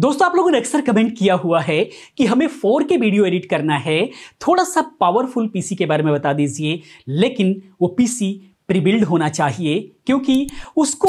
दोस्तों आप लोगों ने अक्सर कमेंट किया हुआ है कि हमें 4K वीडियो एडिट करना है, थोड़ा सा पावरफुल पीसी के बारे में बता दीजिए, लेकिन वो पीसी प्रीबिल्ड होना चाहिए क्योंकि उसको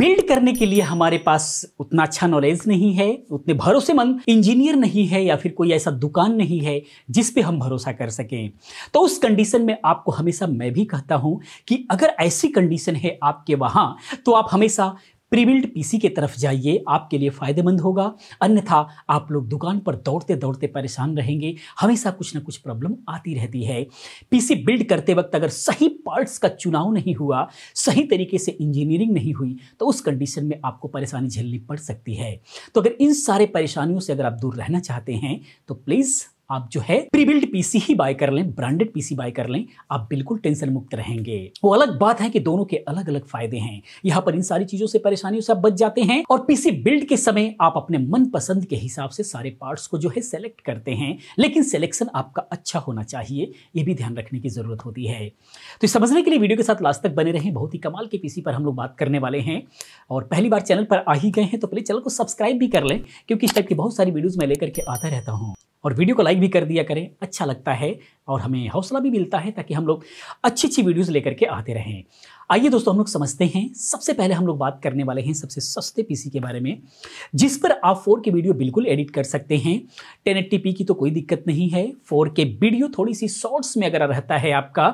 बिल्ड करने के लिए हमारे पास उतना अच्छा नॉलेज नहीं है, उतने भरोसेमंद इंजीनियर नहीं है या फिर कोई ऐसा दुकान नहीं है जिस पे हम भरोसा कर सकें। तो उस कंडीशन में आपको हमेशा मैं भी कहता हूँ कि अगर ऐसी कंडीशन है आपके वहाँ तो आप हमेशा प्रीबिल्ड पीसी के तरफ जाइए, आपके लिए फ़ायदेमंद होगा। अन्यथा आप लोग दुकान पर दौड़ते दौड़ते परेशान रहेंगे, हमेशा कुछ ना कुछ प्रॉब्लम आती रहती है। पीसी बिल्ड करते वक्त अगर सही पार्ट्स का चुनाव नहीं हुआ, सही तरीके से इंजीनियरिंग नहीं हुई तो उस कंडीशन में आपको परेशानी झेलनी पड़ सकती है। तो अगर इन सारे परेशानियों से अगर आप दूर रहना चाहते हैं तो प्लीज़ आप जो है प्रीबिल्ड पीसी ही बाय कर लें, ब्रांडेड पीसी बाय कर लें, आप बिल्कुल टेंशन मुक्त रहेंगे। वो अलग बात है कि दोनों के अलग अलग फायदे हैं। यहाँ पर इन सारी चीजों से, परेशानियों से आप बच जाते हैं और पीसी बिल्ड के समय आप अपने मन पसंद के हिसाब से सारे पार्ट्स को जो है सेलेक्ट करते हैं, लेकिन सिलेक्शन आपका अच्छा होना चाहिए, ये भी ध्यान रखने की जरूरत होती है। तो समझने के लिए वीडियो के साथ लास्ट तक बने रहें। बहुत ही कमाल के पीसी पर हम लोग बात करने वाले हैं और पहली बार चैनल पर आ ही गए हैं तो प्लीज चैनल को सब्सक्राइब भी कर लें क्योंकि इस टाइप की बहुत सारी वीडियोज मैं लेकर के आता रहता हूँ। और वीडियो को लाइक भी कर दिया करें, अच्छा लगता है और हमें हौसला भी मिलता है ताकि हम लोग अच्छी वीडियोस लेकर के आते रहें। आइए दोस्तों हम लोग समझते हैं। सबसे पहले हम लोग बात करने वाले हैं सबसे सस्ते पीसी के बारे में, जिस पर आप 4K वीडियो बिल्कुल एडिट कर सकते हैं। 1080p की तो कोई दिक्कत नहीं है, 4K वीडियो थोड़ी सी शॉर्ट्स में अगर रहता है आपका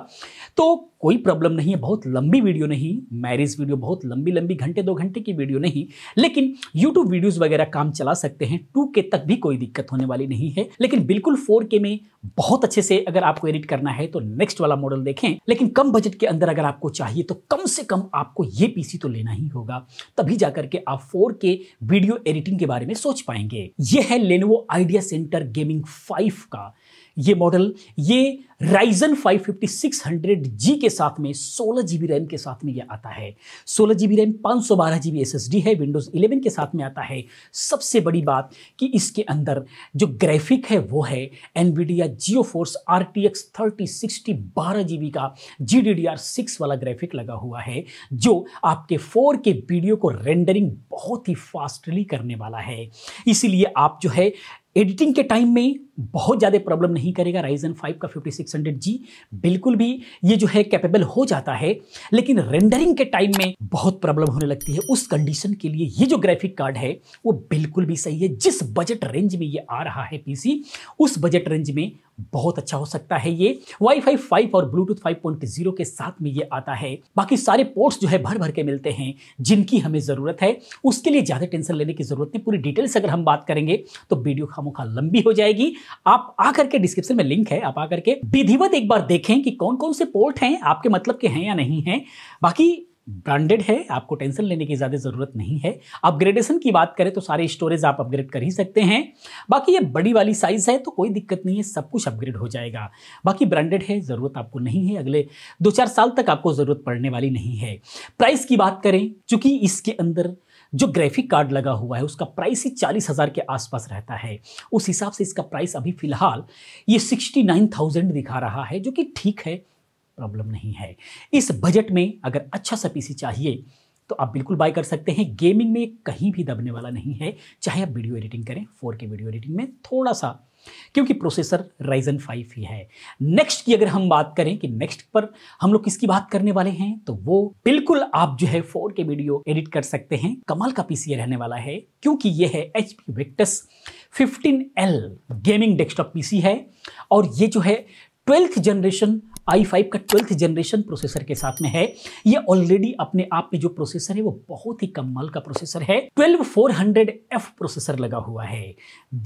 तो कोई प्रॉब्लम नहीं है। बहुत लंबी वीडियो नहीं, मैरिज वीडियो बहुत लंबी घंटे दो घंटे की वीडियो नहीं, लेकिन यूट्यूब वीडियोज़ वगैरह काम चला सकते हैं। 2K तक भी कोई दिक्कत होने वाली नहीं है, लेकिन बिल्कुल 4K में बहुत अच्छे से अगर आपको एडिट करना है तो नेक्स्ट वाला मॉडल देखें। लेकिन कम बजट के अंदर अगर आपको चाहिए तो कम से कम आपको ये पीसी तो लेना ही होगा, तभी जाकर के आप 4K वीडियो एडिटिंग के बारे में सोच पाएंगे। ये है Lenovo IdeaCentre Gaming 5 का ये मॉडल। ये Ryzen 5 5600G के साथ में 16GB रैम के साथ में यह आता है। 16GB रैम 512GB SSD है, विंडोज 11 के साथ में आता है। सबसे बड़ी बात कि इसके अंदर जो ग्राफिक है वो है NVIDIA GeForce RTX 3060 12GB का GDDR6 वाला ग्राफिक लगा हुआ है, जो आपके 4K वीडियो को रेंडरिंग बहुत ही फास्टली करने वाला है। इसीलिए आप जो है एडिटिंग के टाइम में बहुत ज़्यादा प्रॉब्लम नहीं करेगा। Ryzen 5 का 5600G बिल्कुल भी ये जो है कैपेबल हो जाता है, लेकिन रेंडरिंग के टाइम में बहुत प्रॉब्लम होने लगती है। उस कंडीशन के लिए ये जो ग्राफिक कार्ड है वो बिल्कुल भी सही है। जिस बजट रेंज में ये आ रहा है पीसी, उस बजट रेंज में बहुत अच्छा हो सकता है। ये Wi-Fi 5 और Bluetooth 5.0 के साथ में ये आता है। बाकी सारे पोर्ट्स जो है भर भर के मिलते हैं जिनकी हमें ज़रूरत है, उसके लिए ज़्यादा टेंशन लेने की ज़रूरत नहीं। पूरी डिटेल से अगर हम बात करेंगे तो वीडियो खामोखा लंबी हो जाएगी। आप आकर के डिस्क्रिप्शन में लिंक है, आप आकर के विधिवत एक बार देखें कि कौन कौन से पोर्ट हैं आपके मतलब के हैं या नहीं हैं। बाकी ब्रांडेड है, आपको टेंशन लेने की ज़्यादा ज़रूरत नहीं है। अपग्रेडेशन की बात करें तो सारे स्टोरेज आप अपग्रेड कर ही सकते हैं। बाकी ये बड़ी वाली साइज़ है तो कोई दिक्कत नहीं है, सब कुछ अपग्रेड हो जाएगा। बाकी ब्रांडेड है, ज़रूरत आपको नहीं है, अगले 2-4 साल तक आपको ज़रूरत पड़ने वाली नहीं है। प्राइस की बात करें, चूँकि इसके अंदर जो ग्राफिक कार्ड लगा हुआ है उसका प्राइस ही 40,000 के आसपास रहता है। उस हिसाब से इसका प्राइस अभी फ़िलहाल ये 69,000 दिखा रहा है, जो कि ठीक है, प्रॉब्लम नहीं है। इस बजट में अगर अच्छा सा पीसी चाहिए तो आप बिल्कुल बाय कर सकते हैं। गेमिंग में कहीं भी दबने वाला नहीं है, चाहे आप वीडियो एडिटिंग करें। 4K वीडियो एडिटिंग में थोड़ा सा, क्योंकि प्रोसेसर Ryzen 5 ही है। नेक्स्ट की अगर हम बात करें कि नेक्स्ट पर हम लोग किसकी बात करने वाले हैं, तो वो बिल्कुल आप जो है 4K वीडियो एडिट कर सकते हैं। कमाल का पीसी रहने वाला है क्योंकि ये है HP Victus 15L gaming desktop PC है और ये जो है 12th जनरेशन i5 का 12th जनरेशन प्रोसेसर के साथ में है। ये ऑलरेडी अपने आप में जो प्रोसेसर है वो बहुत ही कमाल का प्रोसेसर है। 12400F प्रोसेसर लगा हुआ है।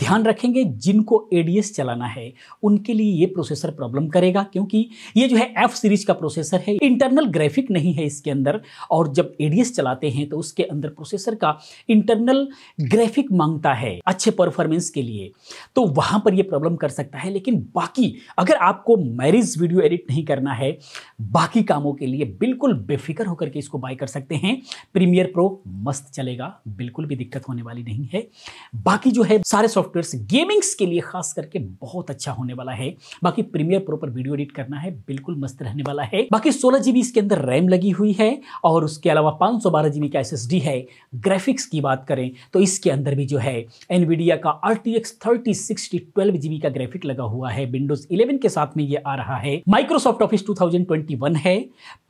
ध्यान रखेंगे जिनको ADS चलाना है उनके लिए ये प्रोसेसर प्रॉब्लम करेगा, क्योंकि ये जो है F सीरीज का प्रोसेसर है। इंटरनल ग्राफिक नहीं है इसके अंदर, और जब ADS चलाते हैं तो उसके अंदर प्रोसेसर का इंटरनल ग्राफिक मांगता है अच्छे परफॉर्मेंस के लिए, तो वहाँ पर यह प्रॉब्लम कर सकता है। लेकिन बाकी अगर आपको मैरिज वीडियो एडिट नहीं करना है, बाकी कामों के लिए बिल्कुल बेफिक्र होकर के इसको बाय कर सकते हैं। प्रीमियर प्रो मस्त चलेगा, बिल्कुल भी दिक्कत होने वाली नहीं है। बाकी जो है सारे सॉफ्टवेयर्स गेमिंग्स के लिए खास करके बहुत अच्छा होने वाला है। बाकी प्रीमियर प्रो पर वीडियो एडिट करना है, बिल्कुल मस्त रहने वाला है। बाकी 16 GB इसके अंदर रैम लगी हुई है और उसके अलावा 512 GB का SSD है। ग्राफिक्स की बात करें तो इसके अंदर भी जो है एनवीडिया का RTX 3060 12 GB का ग्राफिक लगा हुआ है। विंडोज 11 के साथ में ये आ रहा है। माइक्रोसॉफ्ट ऑफिस 2021 है।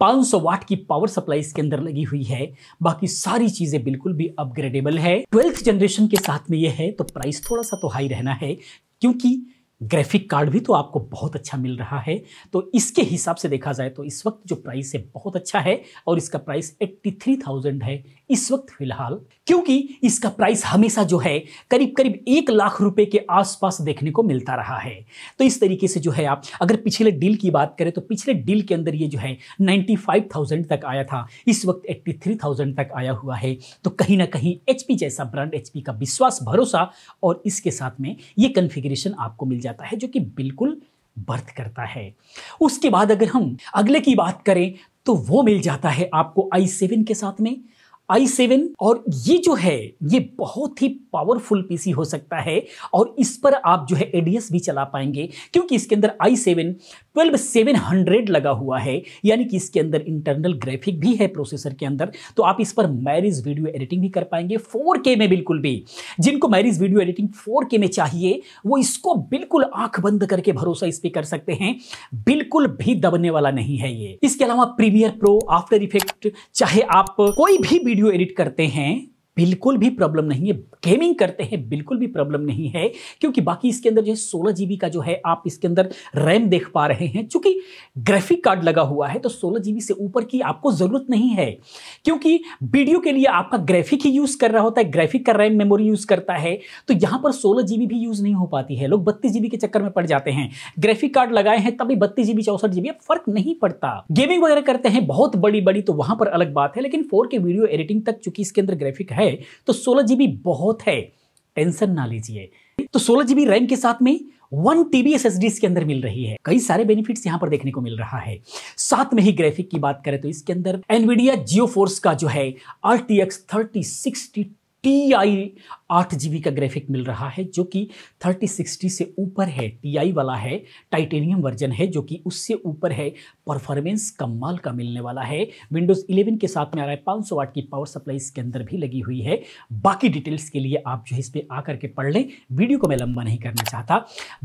500 वाट की पावर सप्लाई इसके अंदर लगी हुई है। बाकी सारी चीजें बिल्कुल भी अपग्रेडेबल है। 12th जनरेशन के साथ में ये है तो प्राइस थोड़ा सा तो हाई रहना है, क्योंकि ग्राफिक कार्ड भी तो आपको बहुत अच्छा मिल रहा है। तो इसके हिसाब से देखा जाए तो इस वक्त जो प्राइस है बहुत अच्छा है और इसका प्राइस 83,000 है इस वक्त फिलहाल, क्योंकि इसका प्राइस हमेशा जो है करीब करीब 1 लाख रुपए के आसपास देखने को मिलता रहा है। तो इस तरीके से जो है आप अगर पिछले डील की बात करें तो पिछले डील के अंदर ये जो है 95,000 तक आया था, इस वक्त 83,000 तक आया हुआ है। तो कहीं ना कहीं HP जैसा ब्रांड, HP का विश्वास, भरोसा और इसके साथ में ये कन्फिग्रेशन आपको मिल जाता है जो कि बिल्कुल बर्थ करता है। उसके बाद अगर हम अगले की बात करें तो वो मिल जाता है आपको i7 के साथ में i7 और ये जो है ये बहुत ही पावरफुल पीसी हो सकता है और इस पर आप जो है ADS भी चला पाएंगे, क्योंकि इसके अंदर i7 12700 लगा हुआ है, यानी कि इसके अंदर इंटरनल ग्राफिक भी है प्रोसेसर के अंदर। तो आप इस पर मैरिज वीडियो एडिटिंग भी कर पाएंगे 4K में। बिल्कुल भी जिनको मैरिज वीडियो एडिटिंग 4K में चाहिए वो इसको बिल्कुल आंख बंद करके भरोसा इस पर कर सकते हैं, बिल्कुल भी दबने वाला नहीं है ये। इसके अलावा प्रीमियर प्रो, आफ्टर इफेक्ट, चाहे आप कोई भी वीडियो एडिट करते हैं बिल्कुल भी प्रॉब्लम नहीं है, गेमिंग करते हैं बिल्कुल भी प्रॉब्लम नहीं है, क्योंकि बाकी इसके अंदर जो है 16 GB का जो है आप इसके अंदर रैम देख पा रहे हैं। चूंकि ग्राफिक कार्ड लगा हुआ है तो 16 GB से ऊपर की आपको ज़रूरत नहीं है, क्योंकि वीडियो के लिए आपका ग्राफिक ही यूज़ कर रहा होता है, ग्राफिक का रैम मेमोरी यूज़ करता है। तो यहाँ पर 16 GB भी यूज़ नहीं हो पाती है। लोग 32 GB के चक्कर में पड़ जाते हैं, ग्राफिक कार्ड लगाए हैं तभी 32 GB 64 GB, अब फर्क नहीं पड़ता। गेमिंग वगैरह करते हैं बहुत बड़ी बड़ी तो वहाँ पर अलग बात है, लेकिन 4K वीडियो एडिटिंग तक चूंकि इसके अंदर ग्राफिक है तो 16 GB बहुत है, टेंशन ना लीजिए। तो 16 GB रैम के साथ में 1 TB SSD इसके अंदर मिल रही है। कई सारे बेनिफिट्स यहाँ पर देखने को मिल रहा है। साथ में ही ग्राफिक की बात करें तो इसके अंदर एनवीडिया GeForce का जो है RTX 3060 TI 8 GB का ग्राफिक मिल रहा है, जो कि 3060 से ऊपर है, TI वाला है, टाइटेनियम वर्जन है, जो कि उससे ऊपर है। परफॉर्मेंस कमाल का मिलने वाला है। विंडोज़ 11 के साथ में आ रहा है। 500 वाट की पावर सप्लाई इसके अंदर भी लगी हुई है। बाकी डिटेल्स के लिए आप जो है इस पर आकर के पढ़ लें, वीडियो को मैं लंबा नहीं करना चाहता।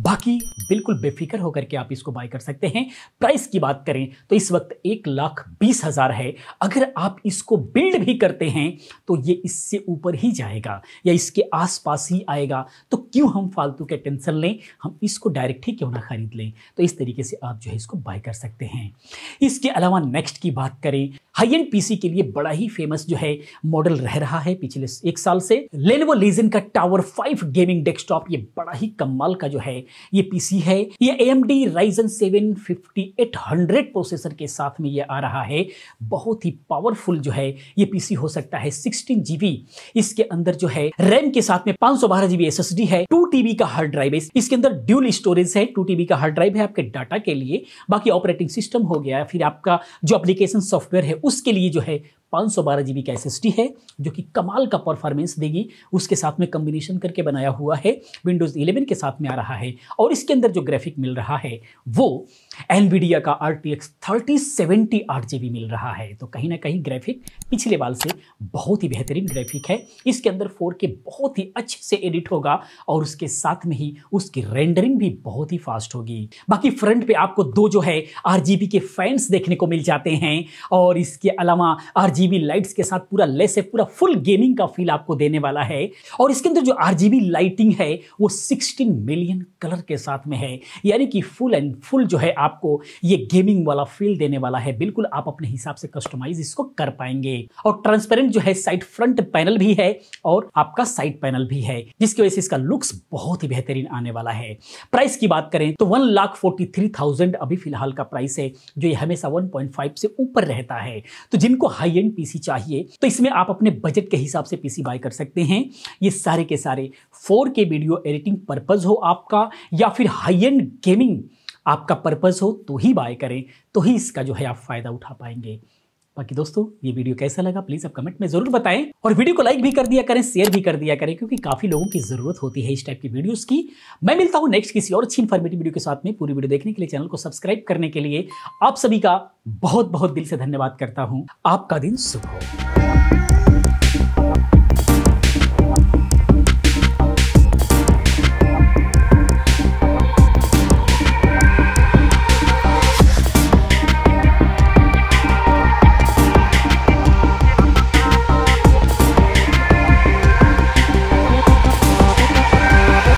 बाकी बिल्कुल बेफिक्र होकर के आप इसको बाय कर सकते हैं। प्राइस की बात करें तो इस वक्त 1,20,000 है। अगर आप इसको बिल्ड भी करते हैं तो ये इससे ऊपर ही जाएगा या इसके आसपास ही आएगा। तो क्यों हम फालतू के टेंशन लें, हम इसको डायरेक्ट ही क्यों ना खरीद लें। तो इस तरीके से आप जो है इसको बाय कर सकते हैं। इसके अलावा नेक्स्ट की बात करें, हाई एंड पीसी के लिए बड़ा ही फेमस जो है मॉडल रह रहा है पिछले 1 साल से, Lenovo Legion का टावर 5 गेमिंग डेस्कटॉप। ये बड़ा ही कमाल का जो है ये पीसी है। ये AMD Ryzen 7 5800 प्रोसेसर के साथ में ये आ रहा है। बहुत ही पावरफुल जो है ये पीसी हो सकता है। 16 GB इसके अंदर जो है रैम के साथ में 512 GB SSD है। 2 TB का हार्ड ड्राइव है इसके अंदर, ड्यूल स्टोरेज है। 2 TB का हार्ड ड्राइव है आपके डाटा के लिए। बाकी ऑपरेटिंग सिस्टम हो गया, फिर आपका जो एप्लीकेशन सॉफ्टवेयर है उसके लिए जो है 512 GB का SSD है, जो कि कमाल का परफॉर्मेंस देगी। उसके साथ में कम्बिनेशन करके बनाया हुआ है। विंडोज़ 11 के साथ में आ रहा है और इसके अंदर जो ग्राफिक मिल रहा है वो एनवीडिया का RTX 3070 8 GB मिल रहा है। तो कहीं ना कहीं ग्राफिक पिछले वाल से बहुत ही बेहतरीन ग्राफिक है। इसके अंदर 4K बहुत ही अच्छे से एडिट होगा और उसके साथ में ही उसकी रेंडरिंग भी बहुत ही फास्ट होगी। बाकी फ्रंट पे आपको 2 जो है RGB के फैंस देखने को मिल जाते हैं और इसके अलावा RGB लाइट्स के साथ पूरा लेस है, पूरा फुल गेमिंग का फील आपको देने वाला है। और इसके अंदर जो RGB लाइटिंग है वो 16 मिलियन कलर के साथ में है, यानी कि फुल एंड फुल जो है आपको ये गेमिंग वाला फील देने वाला है। बिल्कुल आप अपने हिसाब से कस्टमाइज इसको कर पाएंगे। और ट्रांसपेरेंट जो है साइड फ्रंट पैनल भी है और आपका साइड पैनल भी है, जिसकी वजह से इसका लुक्स बहुत ही बेहतरीन आने वाला है। प्राइस की बात करें तो 1,43,000 अभी फिलहाल का प्राइस है, जो ये हमेशा 1.5 से ऊपर रहता है। तो जिनको हाई एंड पीसी चाहिए तो इसमें आप अपने बजट के हिसाब से पीसी बाय कर सकते हैं। ये सारे के सारे 4K वीडियो एडिटिंग पर्पज हो आपका या फिर हाई एंड गेमिंग आपका पर्पस हो तो ही बाय करें, तो ही इसका जो है आप फायदा उठा पाएंगे। बाकी दोस्तों ये वीडियो कैसा लगा प्लीज़ आप कमेंट में ज़रूर बताएं, और वीडियो को लाइक भी कर दिया करें, शेयर भी कर दिया करें, क्योंकि काफ़ी लोगों की ज़रूरत होती है इस टाइप की वीडियोस की। मैं मिलता हूँ नेक्स्ट किसी और अच्छी इन्फॉर्मेटिव वीडियो के साथ में। पूरी वीडियो देखने के लिए, चैनल को सब्सक्राइब करने के लिए आप सभी का बहुत बहुत दिल से धन्यवाद करता हूँ। आपका दिन शुभ हो।